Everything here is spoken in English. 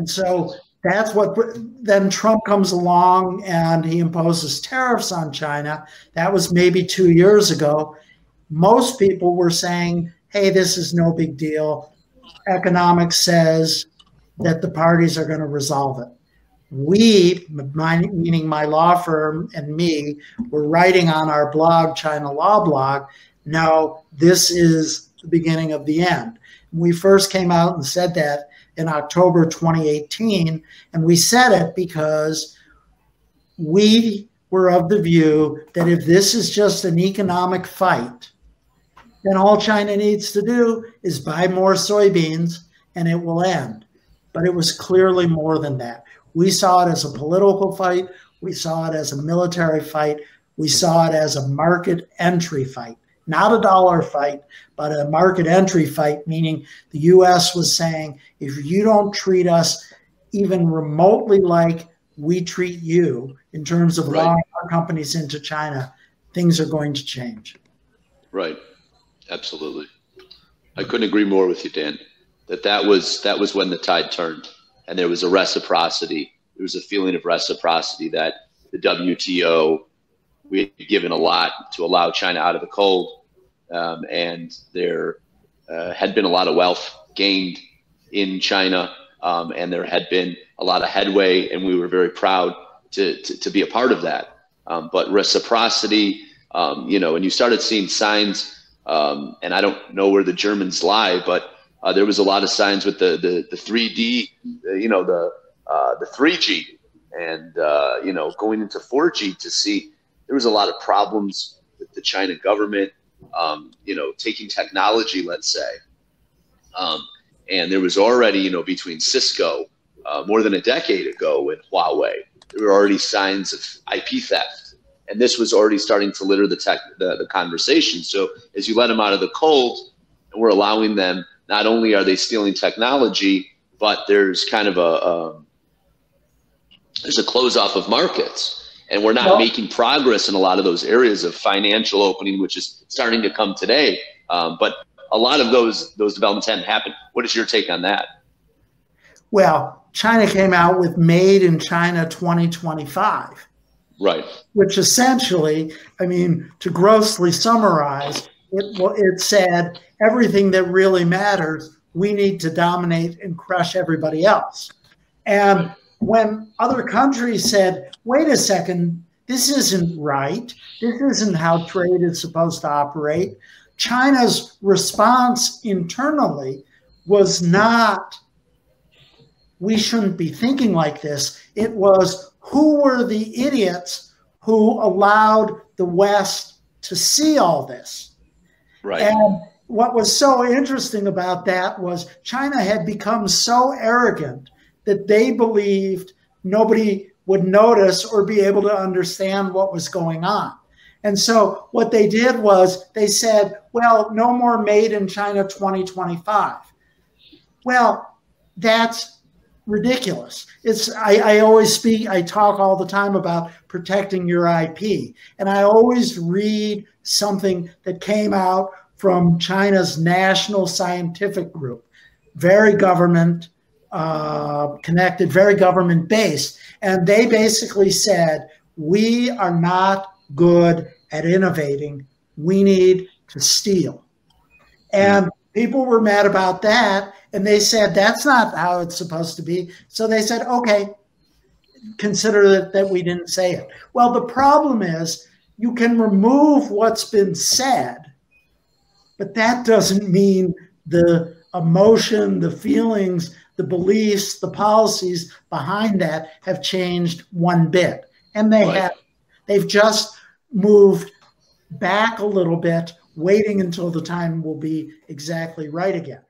And so that's what, then Trump comes along and he imposes tariffs on China. That was maybe 2 years ago. Most people were saying, hey, this is no big deal. Economics says that the parties are going to resolve it. We, meaning my law firm and me, were writing on our blog, China Law Blog, no, this is the beginning of the end. We first came out and said that in October 2018, and we said it because we were of the view that if this is just an economic fight, then all China needs to do is buy more soybeans and it will end. But it was clearly more than that. We saw it as a political fight. We saw it as a military fight. We saw it as a market entry fight, not a dollar fight, but a market entry fight, meaning the U.S. was saying, if you don't treat us even remotely like we treat you in terms of allowing our companies into China, things are going to change. Right. Absolutely. I couldn't agree more with you, Dan, that was when the tide turned. And there was a reciprocity. There was a feeling of reciprocity that the WTO, we had given a lot to allow China out of the cold. And there had been a lot of wealth gained in China. And there had been a lot of headway. And we were very proud to be a part of that. But reciprocity, you know, and you started seeing signs. And I don't know where the Germans lie, but there was a lot of signs with the 3D, you know, the 3G and, you know, going into 4G to see there was a lot of problems with the China government, you know, taking technology, let's say. And there was already, you know, between Cisco more than a decade ago and Huawei, there were already signs of IP theft. And this was already starting to litter the conversation. So as you let them out of the cold and we're allowing them, not only are they stealing technology, but there's kind of a close off of markets, and we're not making progress in a lot of those areas of financial opening, which is starting to come today. But a lot of those developments haven't happened. What is your take on that? Well, China came out with Made in China 2025, right? Which essentially, I mean, to grossly summarize, it said, everything that really matters, we need to dominate and crush everybody else. And when other countries said, wait a second, this isn't right, this isn't how trade is supposed to operate, China's response internally was not, we shouldn't be thinking like this. It was, who were the idiots who allowed the West to see all this? Right. And what was so interesting about that was China had become so arrogant that they believed nobody would notice or be able to understand what was going on. And so what they did was they said, well, no more Made in China 2025. Well, that's ridiculous. It's, I always talk all the time about protecting your IP. And I always read something that came out from China's National Scientific Group, very government connected, very government based. And they basically said, we are not good at innovating. We need to steal. And people were mad about that. And they said, that's not how it's supposed to be. So they said, okay, consider that we didn't say it. Well, the problem is you can remove what's been said, but that doesn't mean the emotion, the feelings, the beliefs, the policies behind that have changed one bit. And they have. They've just moved back a little bit, waiting until the time will be exactly right again.